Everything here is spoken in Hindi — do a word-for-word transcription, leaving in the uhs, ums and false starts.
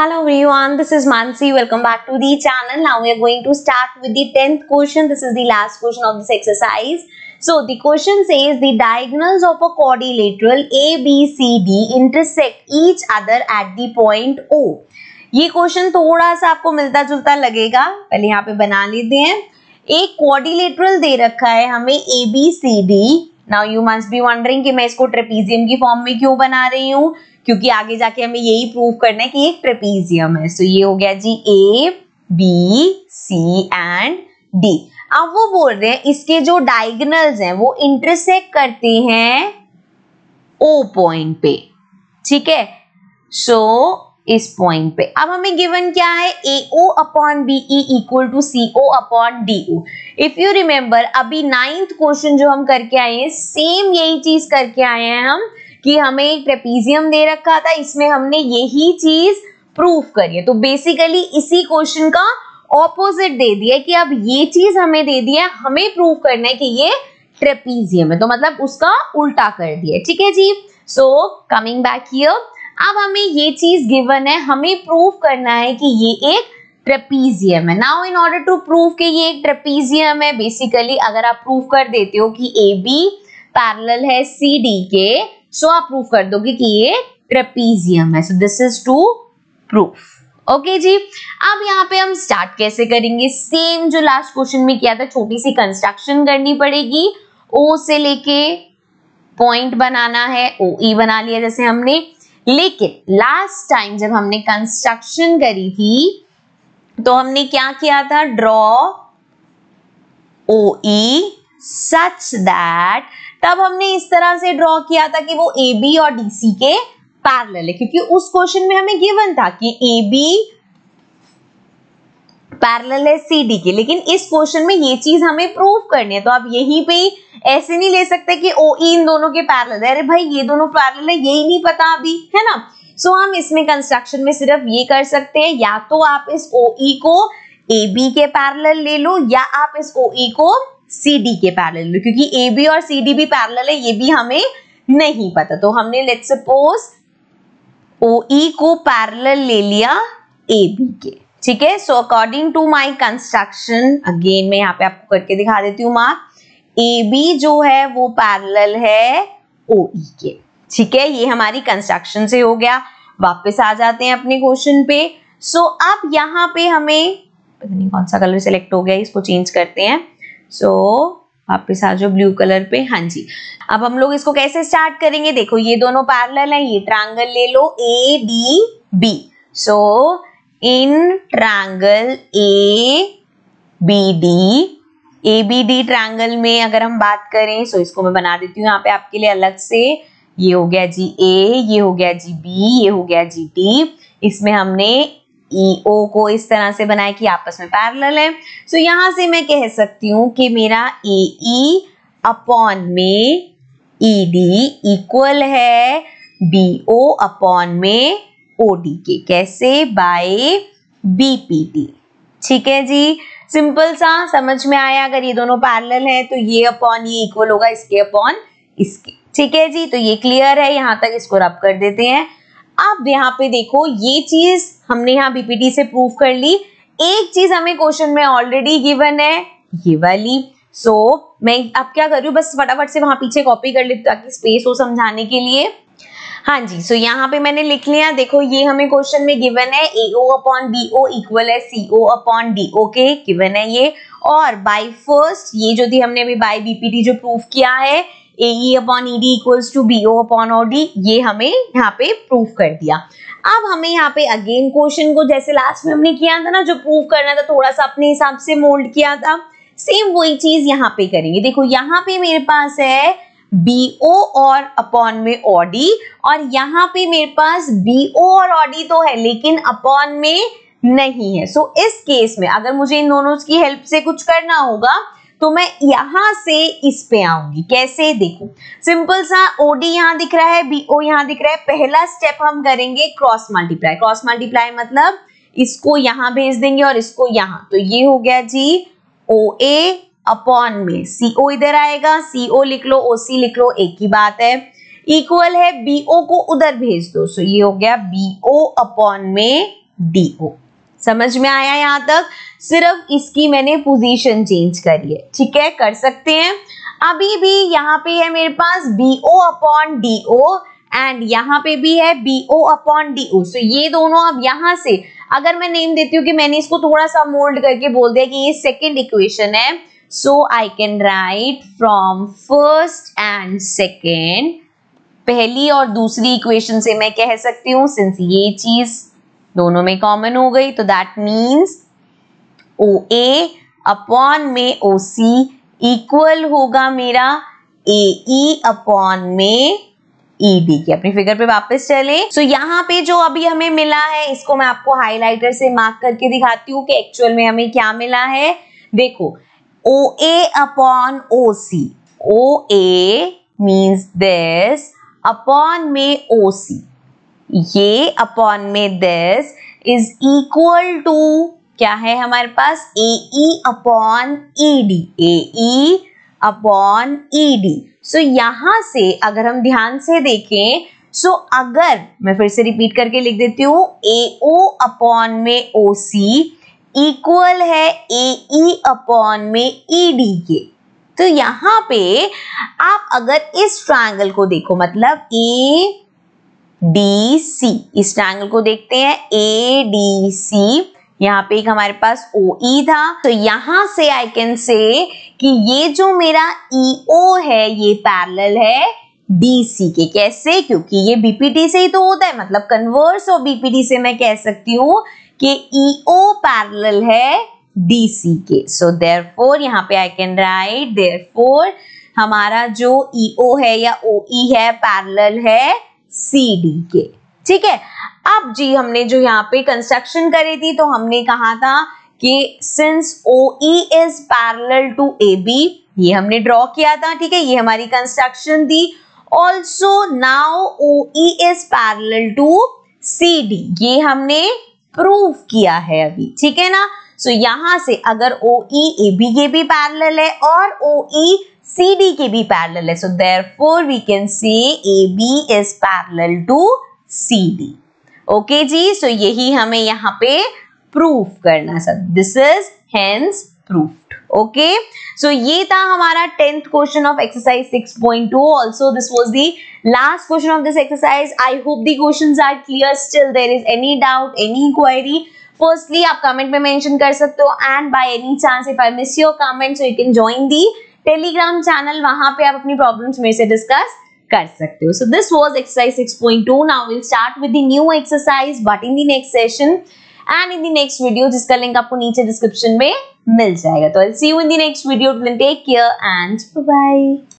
Hello everyone, this is Mansi. Welcome back to the channel. Now we are going to start with the tenth question. This is the last question of this exercise. So the question says the diagonals of a quadrilateral A, B, C, D intersect each other at the point O. ये क्वेश्चन थोड़ा सा आपको मिलता जुलता लगेगा, पहले यहाँ पे बना लेते हैं. एक क्वाड्रिलेटरल दे रखा है हमें A B C D. Now you must be wondering कि मैं इसको ट्रेपीजियम की फॉर्म में क्यों बना रही हूँ, क्योंकि आगे जाके हमें यही प्रूव करना है कि एक ट्रेपीजियम है. सो so, ये हो गया जी A B C and D. अब वो बोल रहे हैं इसके जो डायगनल्स हैं वो इंटरसेक्ट करते हैं ओ पॉइंट पे. ठीक है, सो इस पॉइंट पे अब हमें गिवन क्या है, A O upon B E equal to C O upon D O. If you remember, अभी नाइन्थ क्वेश्चन जो हम करके आए हैं सेम यही चीज करके आए हैं हम, कि हमें एक ट्रेपीजियम दे रखा था, इसमें हमने यही चीज प्रूव करी है. तो बेसिकली इसी क्वेश्चन का ऑपोजिट दे दिया कि अब ये चीज हमें दे दिया, हमें प्रूव करना है कि ये ट्रेपीजियम है, तो मतलब उसका उल्टा कर दिया. ठीक है जी. सो कमिंग बैक हियर, अब हमें ये चीज गिवन है, हमें प्रूव करना है कि ये एक ट्रेपीजियम है. Now in order to prove कि ये एक ट्रेपीजियम है, बेसिकली अगर आप प्रूव कर देते हो कि ए बी पैरेलल है सी डी के, सो आप प्रूव कर दोगे कि ये ट्रेपीजियम है. So this is to proof. Okay जी, अब यहाँ पे हम स्टार्ट कैसे करेंगे, सेम जो लास्ट क्वेश्चन में किया था, छोटी सी कंस्ट्रक्शन करनी पड़ेगी. ओ से लेके पॉइंट बनाना है, ओ ई बना लिया जैसे हमने, लेकिन लास्ट टाइम जब हमने कंस्ट्रक्शन करी थी तो हमने क्या किया था, draw O E such that, तब हमने इस तरह से ड्रॉ किया था कि वो A B और D C के पैरेलल है, क्योंकि उस क्वेश्चन में हमें गिवन था कि A B पैरेलल है C D के, लेकिन इस क्वेश्चन में ये चीज हमें प्रूव करनी है. तो आप यहीं पे ऐसे नहीं ले सकते कि O E इन दोनों के पैरेलल है, अरे भाई ये दोनों पैरेलल है यही नहीं पता अभी, है ना. सो so, हम इसमें कंस्ट्रक्शन में सिर्फ ये कर सकते हैं, या तो आप इस O E को A B के पैरेलल ले लो, या आप इस O E को C D के पैरेलल ले लो, क्योंकि A B और C D भी पैरेलल है ये भी हमें नहीं पता. तो हमने लेट्स सपोज O E को पैरेलल ले लिया A B के. ठीक है, so according to my construction, again मैं यहाँ पे आपको करके दिखा देती हूँ मार्क, A B जो है वो पैरेलल है O E के. ठीक है, ये हमारी कंस्ट्रक्शन से हो गया. वापस आ जाते हैं अपने क्वेश्चन पे. सो so, अब यहाँ पे हमें पता नहीं कौन सा कलर सेलेक्ट हो गया, इसको चेंज करते हैं. सो so, वापस आ जाओ ब्लू कलर पे. हाँ जी, अब हम लोग इसको कैसे स्टार्ट करेंगे, देखो ये दोनों पैरेलल हैं, ये ट्रायंगल ले लो A D B. So in triangle A B D, A B D triangle में अगर हम बात करें, सो इसको मैं बना देती हूँ यहाँ पे आपके लिए अलग से. ये हो गया जी ए, ये हो गया जी बी, ये हो गया जी डी. इसमें हमने ई ओ को इस तरह से बनाया कि आपस में पैरेलल है. सो यहाँ से मैं कह सकती हूँ कि मेरा ए ई अपॉन में ई डी इक्वल है बी ओ अपॉन में ओ डी के. कैसे, बाय बी पी डी. ठीक है जी, सिंपल सा समझ में आया. अगर ये दोनों पैरेलल हैं तो ये अपॉन ये इक्वल होगा इसके अपॉन इसके. ठीक है जी, तो ये क्लियर है, यहाँ तक इसको रब कर देते हैं. अब यहाँ पे देखो ये चीज हमने यहाँ बीपीटी से प्रूव कर ली. एक चीज हमें क्वेश्चन में ऑलरेडी गिवन है, ये वाली. सो so, मैं अब क्या कर रही हूँ, बस फटाफट से वहां पीछे कॉपी कर ली ताकि स्पेस हो समझाने के लिए. हाँ जी, सो so यहाँ पे मैंने लिख लिया, देखो ये हमें क्वेश्चन में गिवन है A O upon B O equal है C O upon D O के, गिवन है ये. और बाय फर्स्ट ये जो थी हमने अभी बाय बीपीटी जो प्रूफ किया है A E upon E D equals to B O upon O D, ये हमें यहाँ पे प्रूव कर दिया. अब हमें यहाँ पे अगेन क्वेश्चन को जैसे लास्ट में हमने किया था ना, जो प्रूव करना था थोड़ा सा अपने हिसाब से मोल्ड किया था, सेम वही चीज यहाँ पे करेंगे. देखो यहाँ पे मेरे पास है B O और अपॉन में O D, और यहाँ पे मेरे पास B O और O D तो है लेकिन अपॉन में नहीं है. सो so, इस केस में अगर मुझे इन दोनों की हेल्प से कुछ करना होगा तो मैं यहाँ से इस पे आऊंगी. कैसे, देखो सिंपल सा, O D यहाँ दिख रहा है, B O यहाँ दिख रहा है. पहला स्टेप हम करेंगे क्रॉस मल्टीप्लाई. क्रॉस मल्टीप्लाई मतलब इसको यहाँ भेज देंगे और इसको यहाँ, तो ये हो गया जी O A अपॉन में C O इधर आएगा, C O लिख लो, O C लिख लो, एक ही बात है. इक्वल है B O को उधर भेज दो, सो ये हो गया B O अपॉन में डी ओ। समझ में आया? यहाँ तक सिर्फ इसकी मैंने पोजीशन चेंज करी है, ठीक है, कर सकते हैं। अभी भी यहाँ पे है मेरे पास B O upon D O and यहाँ पे भी है B O upon D O. So ये दोनों अब यहाँ से अगर मैं नेम देती हूँ कि मैंने इसको थोड़ा सा मोल्ड करके बोल दिया कि ये सेकेंड इक्वेशन है, so I can write from first and second, पहली और दूसरी इक्वेशन से मैं कह सकती हूँ सिंस ये चीज दोनों में कॉमन हो गई, तो that means O A upon में ओ सी इक्वल होगा मेरा ए ई अपॉन में ई डी की। अपनी फिगर पे वापस चले। सो so, यहाँ पे जो अभी हमें मिला है इसको मैं आपको हाईलाइटर से मार्क करके दिखाती हूँ कि एक्चुअल में हमें क्या मिला है। देखो O A upon O C, O A means this upon में ओ सी, ये अपॉन में दिस इज इक्वल टू क्या है हमारे पास A E upon E D, A E upon E D. So यहां से अगर हम ध्यान से देखें, सो so अगर मैं फिर से रिपीट करके लिख देती हूँ ए ओ अपॉन में ओ सी इक्वल है ए ई अपॉन में ई डी के। तो यहाँ पे आप अगर इस ट्रायंगल को देखो, मतलब ए डी सी, इस ट्रायंगल को देखते हैं ए डी सी, यहाँ पे एक हमारे पास ओ ई था, तो यहाँ से आई कैन से कि ये जो मेरा ई ओ है ये पैरेलल है डी सी के। कैसे? क्योंकि ये बीपीटी से ही तो होता है, मतलब कन्वर्स और बीपीटी से मैं कह सकती हूँ कि ई ओ पैरेलल है डी सी के। सो देयरफोर यहाँ पे आई कैन राइट देयरफोर हमारा जो ई ओ है या ओ ई है पैरेलल है सी डी के, ठीक है। अब जी हमने जो यहाँ पे कंस्ट्रक्शन करी थी तो हमने कहा था कि since O E is parallel to A B, ये हमने ड्रॉ किया था, ठीक है, ये हमारी कंस्ट्रक्शन थी। Also now O E is parallel to C D, ये हमने प्रूव किया है अभी, ठीक है ना। सो so, यहाँ से अगर O E A B के भी पैरेलल है और O E C D के भी पैरेलल है, so therefore we can say A B is parallel to C D। Okay okay जी, सो so यही हमें यहाँ पे प्रूफ करना sir, this is hence proved. Okay, so ये था हमारा tenth question of exercise six point two. Also this was the last question of this exercise. I hope the questions are clear. Still there is any doubt, any inquiry, firstly आप कमेंट में मेंशन कर सकते हो, and by any chance if I miss your comment so you can join the Telegram channel, वहां पे आप अपनी प्रॉब्लम्स मेरे से डिस्कस कर सकते हो। So this was exercise six point two. Now will start with the new exercise but in the next session and in the next video, जिसका लिंक आपको नीचे डिस्क्रिप्शन में मिल जाएगा। तो I will see you in the next video. Take care and bye bye.